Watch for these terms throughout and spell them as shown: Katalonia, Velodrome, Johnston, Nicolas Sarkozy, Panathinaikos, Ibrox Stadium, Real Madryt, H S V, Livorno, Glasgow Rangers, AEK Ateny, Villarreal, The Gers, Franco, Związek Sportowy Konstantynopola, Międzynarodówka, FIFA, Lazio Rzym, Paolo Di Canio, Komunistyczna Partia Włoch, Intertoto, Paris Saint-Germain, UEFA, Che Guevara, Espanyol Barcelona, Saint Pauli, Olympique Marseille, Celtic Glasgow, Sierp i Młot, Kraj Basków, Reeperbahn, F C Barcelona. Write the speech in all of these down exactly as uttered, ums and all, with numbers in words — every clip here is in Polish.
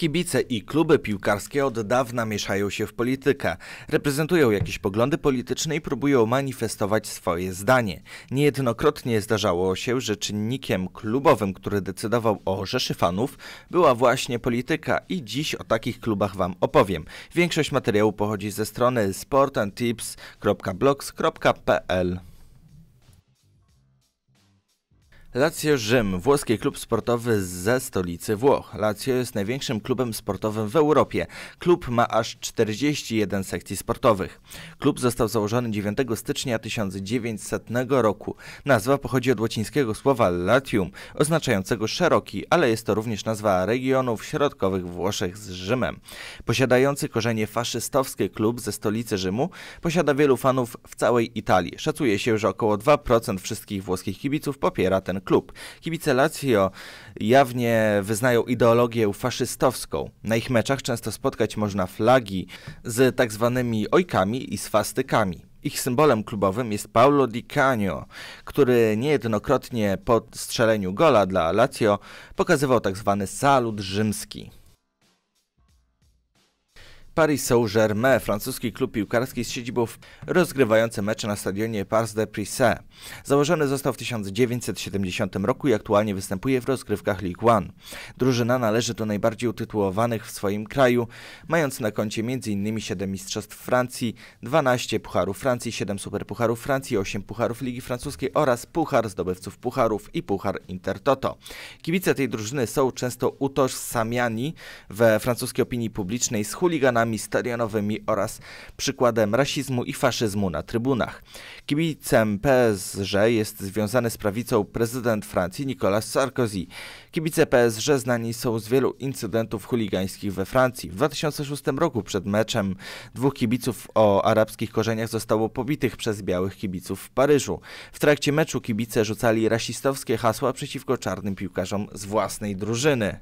Kibice i kluby piłkarskie od dawna mieszają się w politykę. Reprezentują jakieś poglądy polityczne i próbują manifestować swoje zdanie. Niejednokrotnie zdarzało się, że czynnikiem klubowym, który decydował o rzeszy fanów, była właśnie polityka i dziś o takich klubach wam opowiem. Większość materiału pochodzi ze strony sport and tips kropka blogs kropka p l. Lazio Rzym, włoski klub sportowy ze stolicy Włoch. Lazio jest największym klubem sportowym w Europie. Klub ma aż czterdzieści jeden sekcji sportowych. Klub został założony dziewiątego stycznia tysiąc dziewięćsetnego roku. Nazwa pochodzi od łacińskiego słowa latium, oznaczającego szeroki, ale jest to również nazwa regionów środkowych Włoszech z Rzymem. Posiadający korzenie faszystowskie klub ze stolicy Rzymu posiada wielu fanów w całej Italii. Szacuje się, że około dwa procent wszystkich włoskich kibiców popiera ten klub. Kibice Lazio jawnie wyznają ideologię faszystowską. Na ich meczach często spotkać można flagi z tak zwanymi ojkami i swastykami. Ich symbolem klubowym jest Paolo Di Canio, który niejednokrotnie po strzeleniu gola dla Lazio pokazywał tak zwany salut rzymski. Paris Saint-Germain, francuski klub piłkarski z siedzibą rozgrywający mecze na stadionie Parc des Princes. Założony został w tysiąc dziewięćset siedemdziesiątym roku i aktualnie występuje w rozgrywkach Ligue jeden. Drużyna należy do najbardziej utytułowanych w swoim kraju, mając na koncie m.in. siedem mistrzostw Francji, dwanaście pucharów Francji, siedem superpucharów Francji, osiem pucharów Ligi Francuskiej oraz puchar zdobywców pucharów i puchar Intertoto. Kibice tej drużyny są często utożsamiani we francuskiej opinii publicznej z chuliganami stadionowymi oraz przykładem rasizmu i faszyzmu na trybunach. Kibicem P S G jest związany z prawicą prezydent Francji Nicolas Sarkozy. Kibice P S G znani są z wielu incydentów chuligańskich we Francji. W dwa tysiące szóstym roku przed meczem dwóch kibiców o arabskich korzeniach zostało pobitych przez białych kibiców w Paryżu. W trakcie meczu kibice rzucali rasistowskie hasła przeciwko czarnym piłkarzom z własnej drużyny.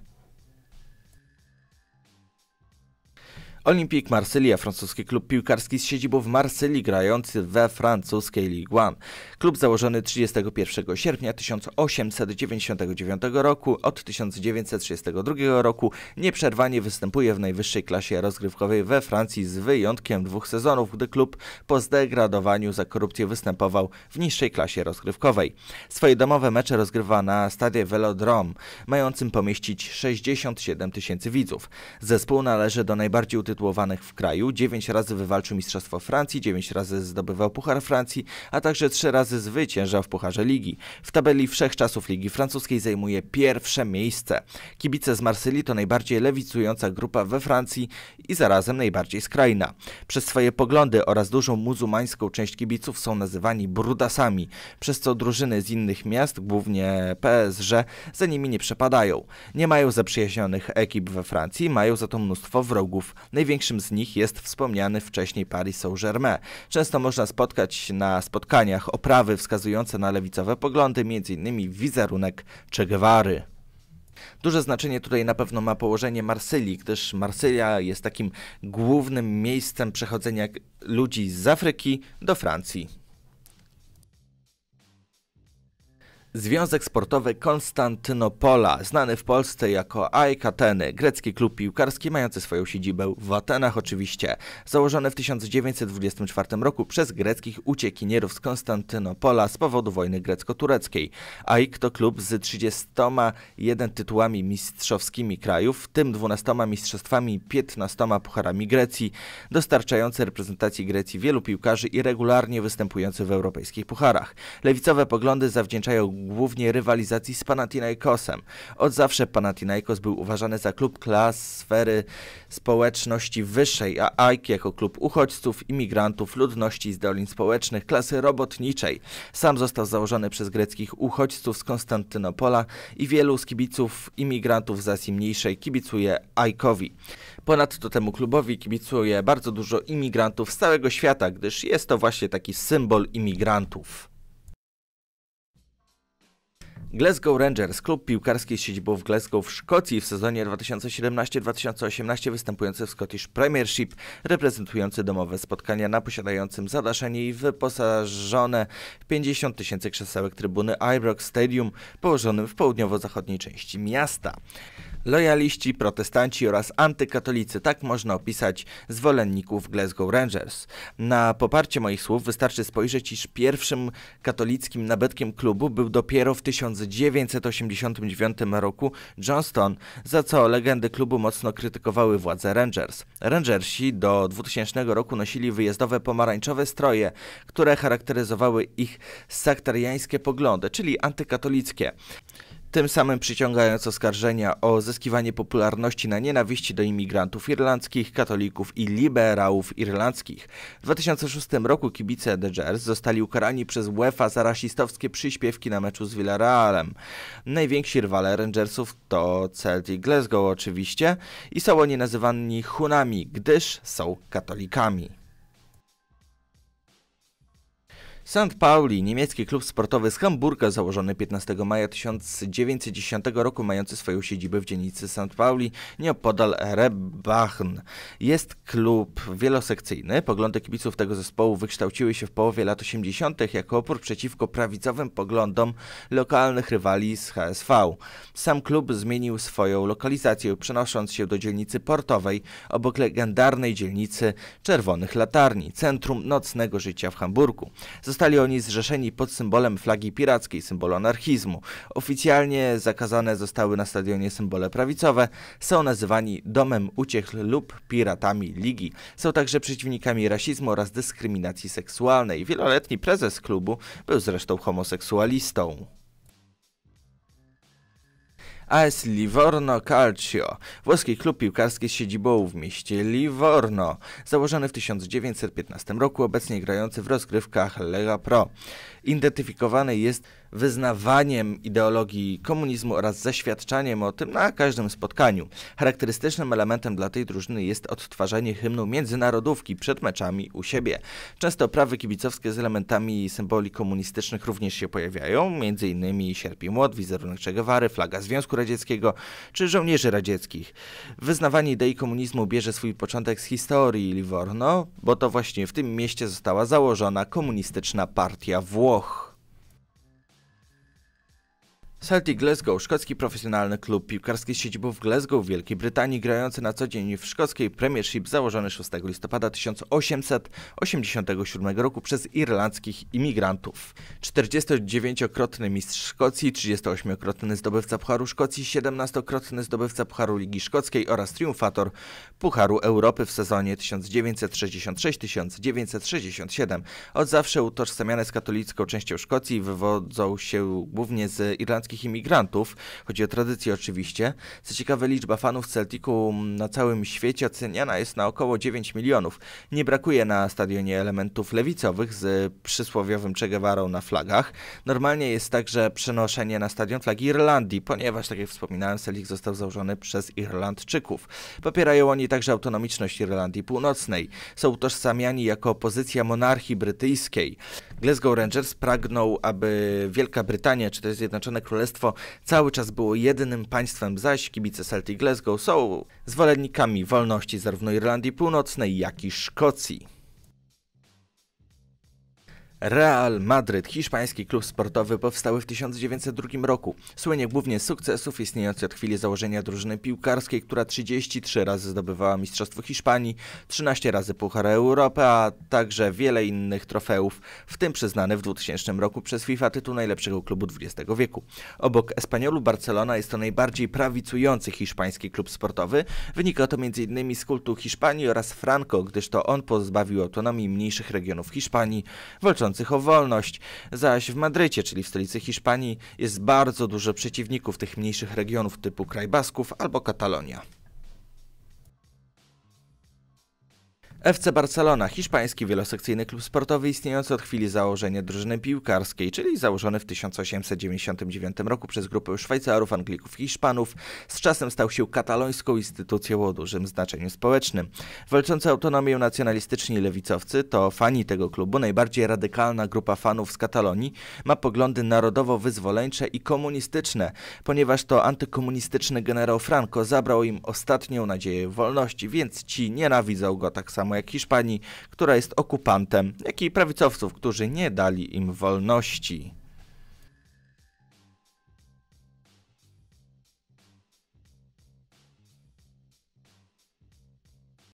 Olympique Marseille, francuski klub piłkarski z siedzibą w Marsylii, grający we francuskiej Ligue jeden. Klub założony trzydziestego pierwszego sierpnia tysiąc osiemset dziewięćdziesiątego dziewiątego roku, od tysiąc dziewięćset trzydziestego drugiego roku nieprzerwanie występuje w najwyższej klasie rozgrywkowej we Francji, z wyjątkiem dwóch sezonów, gdy klub po zdegradowaniu za korupcję występował w niższej klasie rozgrywkowej. Swoje domowe mecze rozgrywa na stadzie Velodrome, mającym pomieścić sześćdziesiąt siedem tysięcy widzów. Zespół należy do najbardziej utytułowanych w kraju, dziewięć razy wywalczył Mistrzostwo Francji, dziewięć razy zdobywał Puchar Francji, a także trzy razy zwyciężał w Pucharze Ligi. W tabeli wszechczasów Ligi Francuskiej zajmuje pierwsze miejsce. Kibice z Marsylii to najbardziej lewicująca grupa we Francji i zarazem najbardziej skrajna. Przez swoje poglądy oraz dużą muzułmańską część kibiców są nazywani brudasami, przez co drużyny z innych miast, głównie P S G, za nimi nie przepadają. Nie mają zaprzyjaźnionych ekip we Francji, mają za to mnóstwo wrogów. Największym z nich jest wspomniany wcześniej Paris Saint-Germain. Często można spotkać na spotkaniach oprawy wskazujące na lewicowe poglądy, m.in. wizerunek Che Guevary. Duże znaczenie tutaj na pewno ma położenie Marsylii, gdyż Marsylia jest takim głównym miejscem przechodzenia ludzi z Afryki do Francji. Związek Sportowy Konstantynopola, znany w Polsce jako A E K Ateny, grecki klub piłkarski mający swoją siedzibę w Atenach oczywiście, założony w tysiąc dziewięćset dwudziestym czwartym roku przez greckich uciekinierów z Konstantynopola z powodu wojny grecko-tureckiej. A E K to klub z trzydziestoma jeden tytułami mistrzowskimi krajów, w tym dwunastoma mistrzostwami i piętnastoma pucharami Grecji, dostarczający reprezentacji Grecji wielu piłkarzy i regularnie występujący w europejskich pucharach. Lewicowe poglądy zawdzięczają głównie rywalizacji z Panathinaikosem. Od zawsze Panathinaikos był uważany za klub klas sfery społeczności wyższej, a A E K jako klub uchodźców, imigrantów, ludności z dolin społecznych, klasy robotniczej. Sam został założony przez greckich uchodźców z Konstantynopola i wielu z kibiców imigrantów z Azji Mniejszej kibicuje A E K-owi. Ponadto temu klubowi kibicuje bardzo dużo imigrantów z całego świata, gdyż jest to właśnie taki symbol imigrantów. Glasgow Rangers, klub piłkarski z siedzibą w Glasgow w Szkocji, w sezonie dwa tysiące siedemnastym dwa tysiące osiemnastym występujący w Scottish Premiership, reprezentujący domowe spotkania na posiadającym zadaszenie i wyposażone w pięćdziesiąt tysięcy krzesełek trybuny Ibrox Stadium, położonym w południowo-zachodniej części miasta. lojaliści, protestanci oraz antykatolicy, tak można opisać zwolenników Glasgow Rangers. Na poparcie moich słów wystarczy spojrzeć, iż pierwszym katolickim nabytkiem klubu był dopiero w tysiąc dziewięćset osiemdziesiątym dziewiątym roku Johnston, za co legendy klubu mocno krytykowały władze Rangers. Rangersi do dwutysięcznego roku nosili wyjazdowe pomarańczowe stroje, które charakteryzowały ich sektariańskie poglądy, czyli antykatolickie, tym samym przyciągając oskarżenia o zyskiwanie popularności na nienawiści do imigrantów irlandzkich, katolików i liberałów irlandzkich. W dwa tysiące szóstym roku kibice The Gers zostali ukarani przez UEFA za rasistowskie przyśpiewki na meczu z Villarrealem. Najwięksi rywale Rangersów to Celtic Glasgow oczywiście i są oni nazywani Hunami, gdyż są katolikami. Saint Pauli, niemiecki klub sportowy z Hamburga, założony piętnastego maja tysiąc dziewięćset dziesiątego roku, mający swoją siedzibę w dzielnicy Saint Pauli nieopodal Reeperbahn. Jest klub wielosekcyjny. Poglądy kibiców tego zespołu wykształciły się w połowie lat osiemdziesiątych jako opór przeciwko prawicowym poglądom lokalnych rywali z H S V. Sam klub zmienił swoją lokalizację, przenosząc się do dzielnicy portowej obok legendarnej dzielnicy Czerwonych Latarni, centrum nocnego życia w Hamburgu. Zostali oni zrzeszeni pod symbolem flagi pirackiej, symbolu anarchizmu. Oficjalnie zakazane zostały na stadionie symbole prawicowe, są nazywani domem uciech lub piratami ligi. Są także przeciwnikami rasizmu oraz dyskryminacji seksualnej. Wieloletni prezes klubu był zresztą homoseksualistą. A S Livorno Calcio, włoski klub piłkarski z siedzibą w mieście Livorno, założony w tysiąc dziewięćset piętnastym roku, obecnie grający w rozgrywkach Lega Pro. Identyfikowany jest wyznawaniem ideologii komunizmu oraz zaświadczaniem o tym na każdym spotkaniu. Charakterystycznym elementem dla tej drużyny jest odtwarzanie hymnu Międzynarodówki przed meczami u siebie. Często oprawy kibicowskie z elementami i symboli komunistycznych również się pojawiają, między innymi Sierp i Młot, wizerunek Che Guevary, flaga Związku Radzieckiego czy żołnierzy radzieckich. Wyznawanie idei komunizmu bierze swój początek z historii Livorno, bo to właśnie w tym mieście została założona Komunistyczna Partia Włoch. Celtic Glasgow, szkocki profesjonalny klub piłkarski z siedzibą w Glasgow w Wielkiej Brytanii, grający na co dzień w szkockiej Premiership, założony szóstego listopada tysiąc osiemset osiemdziesiątego siódmego roku przez irlandzkich imigrantów. czterdziestodziewięciokrotny mistrz Szkocji, trzydziestoośmiokrotny zdobywca Pucharu Szkocji, siedemnastokrotny zdobywca Pucharu Ligi Szkockiej oraz triumfator Pucharu Europy w sezonie tysiąc dziewięćset sześćdziesiąt sześć tysiąc dziewięćset sześćdziesiąt siedem. Od zawsze utożsamiane z katolicką częścią Szkocji, wywodzą się głównie z irlandzkich imigrantów, chodzi o tradycję oczywiście. Co ciekawe, liczba fanów Celticu na całym świecie oceniana jest na około dziewięć milionów. Nie brakuje na stadionie elementów lewicowych z przysłowiowym Che Guevarą na flagach. Normalnie jest także przenoszenie na stadion flagi Irlandii, ponieważ, tak jak wspominałem, Celtic został założony przez Irlandczyków. Popierają oni także autonomiczność Irlandii Północnej. Są utożsamiani jako opozycja monarchii brytyjskiej. Glasgow Rangers pragnął, aby Wielka Brytania, czy też Zjednoczone Królestwo, Królestwo cały czas było jedynym państwem, zaś kibice Celtic Glasgow są zwolennikami wolności zarówno Irlandii Północnej, jak i Szkocji. Real Madryt, hiszpański klub sportowy powstały w tysiąc dziewięćset drugim roku. Słynie głównie z sukcesów istniejącej od chwili założenia drużyny piłkarskiej, która trzydzieści trzy razy zdobywała Mistrzostwo Hiszpanii, trzynaście razy Puchar Europy, a także wiele innych trofeów, w tym przyznany w dwutysięcznym roku przez FIFA tytuł najlepszego klubu dwudziestego wieku. Obok Espanyolu Barcelona jest to najbardziej prawicujący hiszpański klub sportowy. Wynika to między innymi z kultu Hiszpanii oraz Franco, gdyż to on pozbawił autonomii mniejszych regionów Hiszpanii, walcząc o wolność, zaś w Madrycie, czyli w stolicy Hiszpanii, jest bardzo dużo przeciwników tych mniejszych regionów typu Kraj Basków albo Katalonia. F C Barcelona, hiszpański wielosekcyjny klub sportowy istniejący od chwili założenia drużyny piłkarskiej, czyli założony w tysiąc osiemset dziewięćdziesiątym dziewiątym roku przez grupę Szwajcarów, Anglików i Hiszpanów, z czasem stał się katalońską instytucją o dużym znaczeniu społecznym. Walczący autonomię nacjonalistyczni lewicowcy to fani tego klubu, najbardziej radykalna grupa fanów z Katalonii, ma poglądy narodowo-wyzwoleńcze i komunistyczne, ponieważ to antykomunistyczny generał Franco zabrał im ostatnią nadzieję wolności, więc ci nienawidzą go tak samo jak Hiszpanii, która jest okupantem, jak i prawicowców, którzy nie dali im wolności.